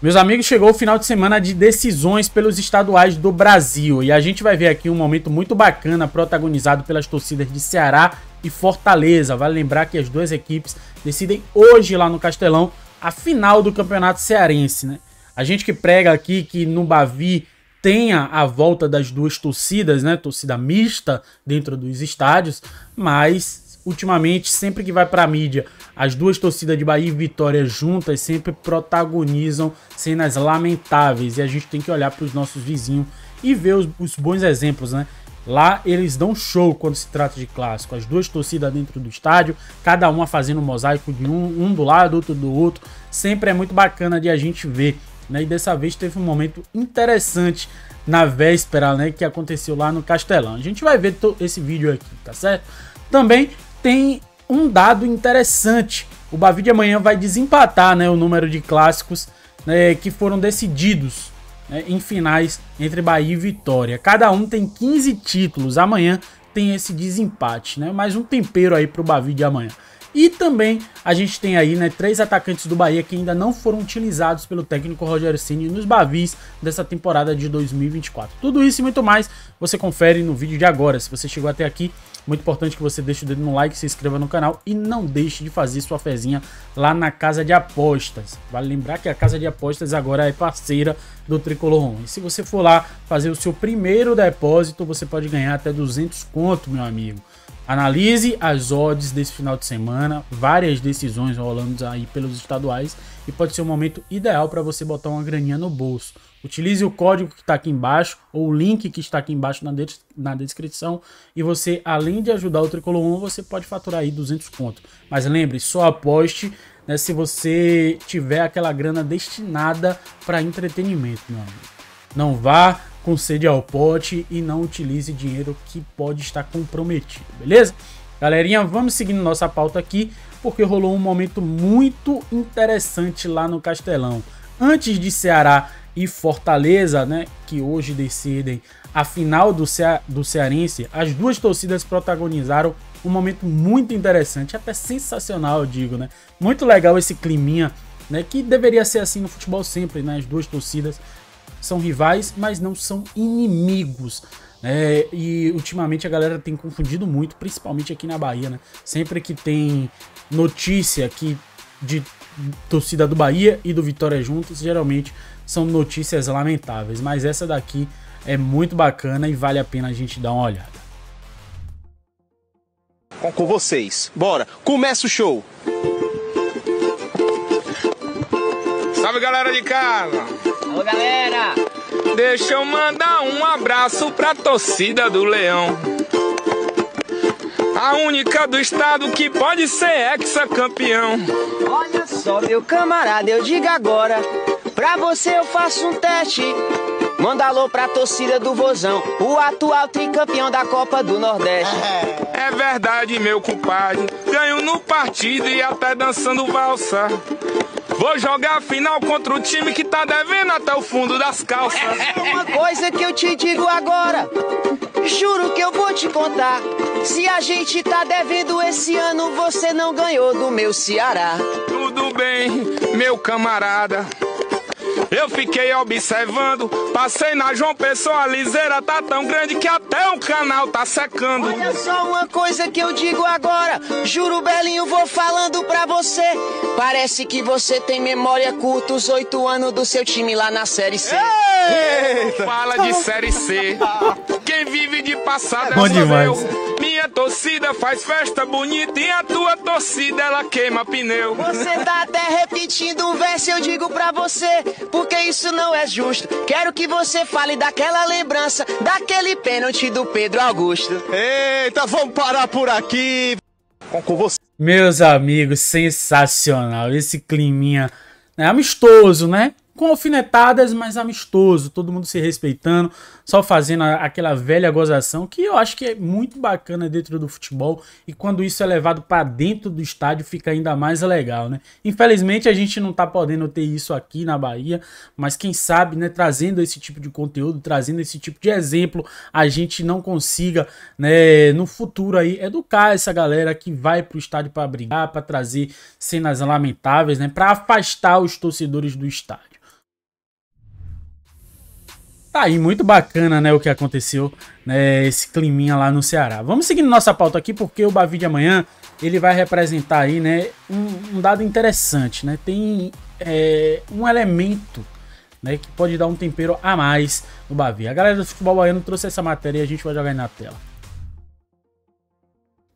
Meus amigos, chegou o final de semana de decisões pelos estaduais do Brasil e a gente vai ver aqui um momento muito bacana protagonizado pelas torcidas de Ceará e Fortaleza. Vale lembrar que as duas equipes decidem hoje lá no Castelão a final do Campeonato Cearense, né? A gente que prega aqui que no Bavi tenha a volta das duas torcidas, né? Torcida mista dentro dos estádios, mas ultimamente, sempre que vai para a mídia, as duas torcidas de Bahia e Vitória juntas sempre protagonizam cenas lamentáveis. E a gente tem que olhar para os nossos vizinhos e ver os bons exemplos, né? Lá eles dão show quando se trata de clássico. As duas torcidas dentro do estádio, cada uma fazendo um mosaico de um do lado, outro do outro. Sempre é muito bacana de a gente ver, né? E dessa vez teve um momento interessante na véspera, né, que aconteceu lá no Castelão. A gente vai ver esse vídeo aqui, tá certo? Também tem um dado interessante. O Bavi de amanhã vai desempatar, né, o número de clássicos, né, que foram decididos, né, em finais entre Bahia e Vitória. Cada um tem 15 títulos. Amanhã tem esse desempate, né? Mais um tempero aí para o Bavi de amanhã. E também a gente tem aí, né, 3 atacantes do Bahia que ainda não foram utilizados pelo técnico Rogério Ceni nos Bavis dessa temporada de 2024. Tudo isso e muito mais você confere no vídeo de agora. Se você chegou até aqui, muito importante que você deixe o dedo no like, se inscreva no canal e não deixe de fazer sua fezinha lá na Casa de Apostas. Vale lembrar que a Casa de Apostas agora é parceira do Tricolor ON. E se você for lá fazer o seu primeiro depósito, você pode ganhar até 200 conto, meu amigo. Analise as odds desse final de semana, várias decisões rolando aí pelos estaduais e pode ser um momento ideal para você botar uma graninha no bolso. Utilize o código que está aqui embaixo ou o link que está aqui embaixo na descrição e você, além de ajudar o Tricolor ON, você pode faturar aí 200 conto. Mas lembre, só aposte, né, se você tiver aquela grana destinada para entretenimento, meu amigo. Não vá com sede ao pote e não utilize dinheiro que pode estar comprometido, beleza? Galerinha, vamos seguindo nossa pauta aqui porque rolou um momento muito interessante lá no Castelão. Antes de Ceará e Fortaleza, né, que hoje decidem a final do Cearense, as duas torcidas protagonizaram um momento muito interessante, até sensacional, eu digo, né? Muito legal esse climinha, né, que deveria ser assim no futebol sempre, né? As duas torcidas são rivais, mas não são inimigos, né? E ultimamente a galera tem confundido muito, principalmente aqui na Bahia, né? Sempre que tem notícia que de torcida do Bahia e do Vitória juntos, geralmente são notícias lamentáveis, mas essa daqui é muito bacana e vale a pena a gente dar uma olhada. Com vocês, bora, começa o show! Salve, galera de casa! Alô, galera! Deixa eu mandar um abraço pra torcida do Leão, a única do estado que pode ser hexacampeão. Olha só, meu camarada, eu digo agora, pra você eu faço um teste. Manda alô pra torcida do Vozão, o atual tricampeão da Copa do Nordeste. É verdade, meu compadre, ganho no partido e até dançando valsa. Vou jogar a final contra o time que tá devendo até o fundo das calças. Uma coisa que eu te digo agora, juro que eu vou te contar. Se a gente tá devendo esse ano, você não ganhou do meu Ceará. Tudo bem, meu camarada, eu fiquei observando, passei na João Pessoa, a liseira tá tão grande que até o canal tá secando. Olha só uma coisa que eu digo agora, juro belinho, vou falando pra você, parece que você tem memória curta, os 8 anos do seu time lá na Série C. Eita. Fala de Série C, quem vive de passado é bom demais. Minha torcida faz festa bonita e a tua torcida ela queima pneu. Você tá até repetindo um verso, eu digo pra você, porque isso não é justo. Quero que você fale daquela lembrança, daquele pênalti do Pedro Augusto. Eita, vamos parar por aqui. Com você. Meus amigos, sensacional. Esse climinha, né, amistoso, né? Com alfinetadas, mas amistoso, todo mundo se respeitando, só fazendo aquela velha gozação, que eu acho que é muito bacana dentro do futebol, e quando isso é levado para dentro do estádio fica ainda mais legal, né? Infelizmente a gente não tá podendo ter isso aqui na Bahia, mas quem sabe, né, trazendo esse tipo de conteúdo, trazendo esse tipo de exemplo, a gente não consiga, né, no futuro aí, educar essa galera que vai pro estádio para brigar, para trazer cenas lamentáveis, né, para afastar os torcedores do estádio. Tá aí, muito bacana, né, o que aconteceu, né, esse climinha lá no Ceará. Vamos seguindo nossa pauta aqui, porque o Bavi de amanhã, ele vai representar aí, né, um dado interessante, né, tem um elemento, né, que pode dar um tempero a mais no Bavi. A galera do futebol baiano trouxe essa matéria e a gente vai jogar aí na tela.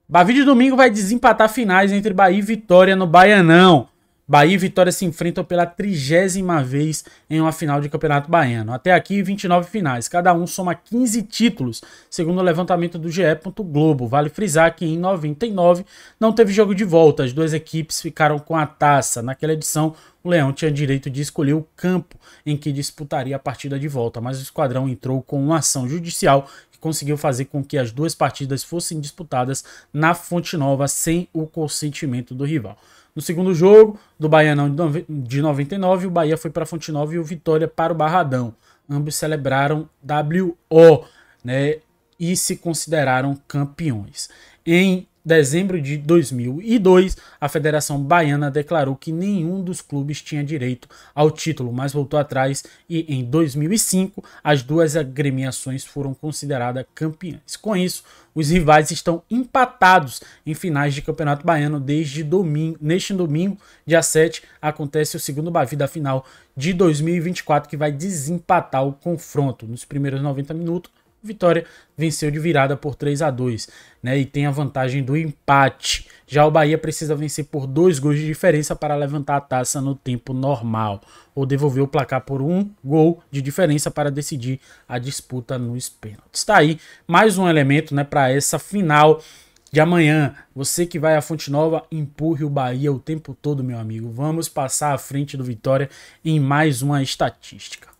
Bavi de domingo vai desempatar finais entre Bahia e Vitória no Baianão. Bahia e Vitória se enfrentam pela 30ª vez em uma final de Campeonato Baiano. Até aqui, 29 finais. Cada um soma 15 títulos, segundo o levantamento do GE.Globo. Vale frisar que em 99 não teve jogo de volta. As duas equipes ficaram com a taça. Naquela edição, o Leão tinha direito de escolher o campo em que disputaria a partida de volta, mas o esquadrão entrou com uma ação judicial que conseguiu fazer com que as duas partidas fossem disputadas na Fonte Nova sem o consentimento do rival. No segundo jogo do Baianão de 99, o Bahia foi para a Fonte Nova e o Vitória para o Barradão. Ambos celebraram WO, né, e se consideraram campeões. Em dezembro de 2002, a Federação Baiana declarou que nenhum dos clubes tinha direito ao título, mas voltou atrás e em 2005 as duas agremiações foram consideradas campeãs. Com isso, os rivais estão empatados em finais de Campeonato Baiano desde domingo. Neste domingo, dia 7, acontece o segundo Bavi da final de 2024, que vai desempatar o confronto. Nos primeiros 90 minutos, Vitória venceu de virada por 3-2, né, e tem a vantagem do empate. Já o Bahia precisa vencer por 2 gols de diferença para levantar a taça no tempo normal, ou devolver o placar por 1 gol de diferença para decidir a disputa nos pênaltis. Está aí mais um elemento, né, para essa final de amanhã. Você que vai à Fonte Nova, empurre o Bahia o tempo todo, meu amigo. Vamos passar à frente do Vitória em mais uma estatística.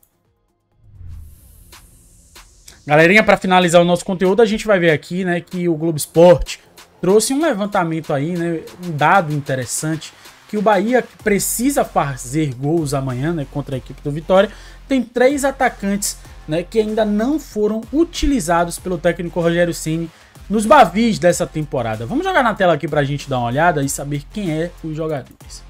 Galerinha, para finalizar o nosso conteúdo, a gente vai ver aqui, né, que o Globo Esporte trouxe um levantamento aí, né, um dado interessante, que o Bahia precisa fazer gols amanhã, né, contra a equipe do Vitória. Tem 3 atacantes, né, que ainda não foram utilizados pelo técnico Rogério Ceni nos Bavis dessa temporada. Vamos jogar na tela aqui para a gente dar uma olhada e saber quem é os jogadores.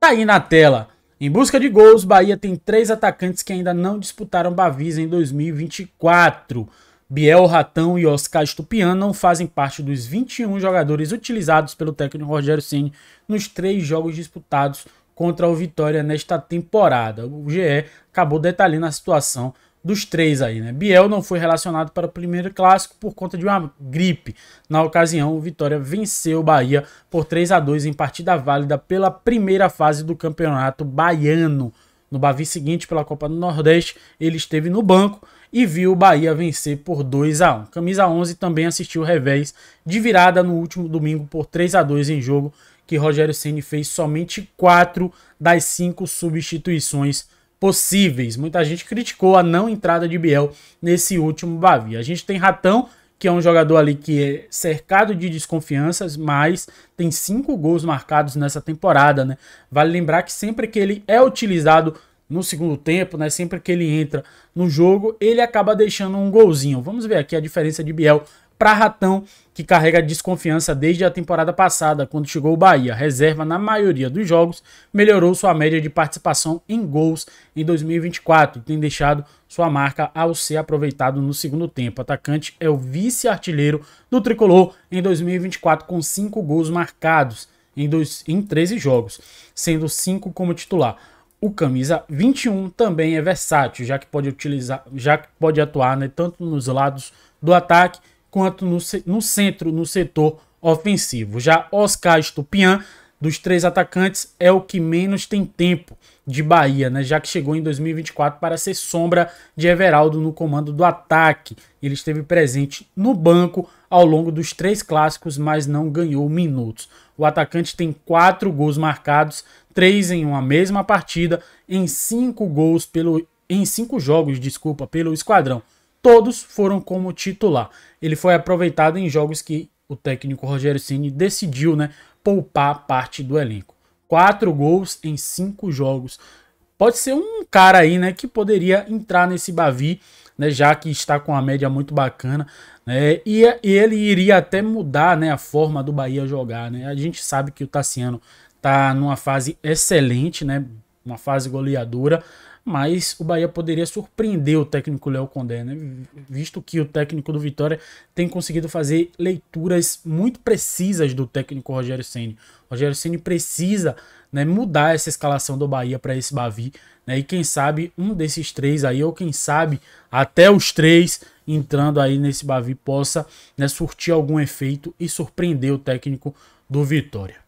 Tá aí na tela. Em busca de gols, Bahia tem 3 atacantes que ainda não disputaram Bavis em 2024. Biel, Ratão e Óscar Estupiñán não fazem parte dos 21 jogadores utilizados pelo técnico Rogério Ceni nos 3 jogos disputados contra o Vitória nesta temporada. O GE acabou detalhando a situação dos 3 aí, né? Biel não foi relacionado para o primeiro clássico por conta de uma gripe. Na ocasião, o Vitória venceu o Bahia por 3-2 em partida válida pela primeira fase do Campeonato Baiano. No Bavi seguinte, pela Copa do Nordeste, ele esteve no banco e viu o Bahia vencer por 2-1. Camisa 11 também assistiu o revés de virada no último domingo por 3-2 em jogo que Rogério Ceni fez somente 4 das 5 substituições possíveis. Muita gente criticou a não entrada de Biel nesse último Bavi. A gente tem Ratão, que é um jogador ali que é cercado de desconfianças, mas tem 5 gols marcados nessa temporada, né? Vale lembrar que sempre que ele é utilizado no segundo tempo, né, sempre que ele entra no jogo, ele acaba deixando um golzinho. Vamos ver aqui a diferença de Biel para Ratão, que carrega desconfiança desde a temporada passada, quando chegou o Bahia. Reserva na maioria dos jogos, melhorou sua média de participação em gols em 2024 e tem deixado sua marca ao ser aproveitado no segundo tempo. O atacante é o vice-artilheiro do Tricolor em 2024 com 5 gols marcados em 13 jogos, sendo 5 como titular. O camisa 21 também é versátil, já que pode atuar, né, tanto nos lados do ataque quanto no centro, no setor ofensivo. Já Óscar Estupiñán, dos 3 atacantes, é o que menos tem tempo de Bahia, né, já que chegou em 2024 para ser sombra de Everaldo no comando do ataque. Ele esteve presente no banco ao longo dos 3 clássicos, mas não ganhou minutos. O atacante tem 4 gols marcados, 3 em uma mesma partida, em 5 jogos, pelo esquadrão. Todos foram como titular. Ele foi aproveitado em jogos que o técnico Rogério Ceni decidiu, né, poupar parte do elenco. 4 gols em 5 jogos. Pode ser um cara aí, né, que poderia entrar nesse Bavi, né, já que está com uma média muito bacana, né, e ele iria até mudar, né, a forma do Bahia jogar, né. A gente sabe que o Tassiano está numa fase excelente, né, uma fase goleadora, mas o Bahia poderia surpreender o técnico Léo Condé, né? Visto que o técnico do Vitória tem conseguido fazer leituras muito precisas do técnico Rogério Ceni. O Rogério Ceni precisa, né, mudar essa escalação do Bahia para esse Bavi, né? E quem sabe um desses três aí, ou quem sabe até os três entrando aí nesse Bavi, possa, né, surtir algum efeito e surpreender o técnico do Vitória.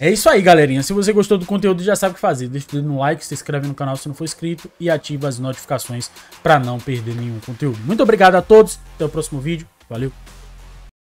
É isso aí, galerinha. Se você gostou do conteúdo, já sabe o que fazer. Deixa o dedo no like, se inscreve no canal se não for inscrito e ativa as notificações para não perder nenhum conteúdo. Muito obrigado a todos. Até o próximo vídeo. Valeu!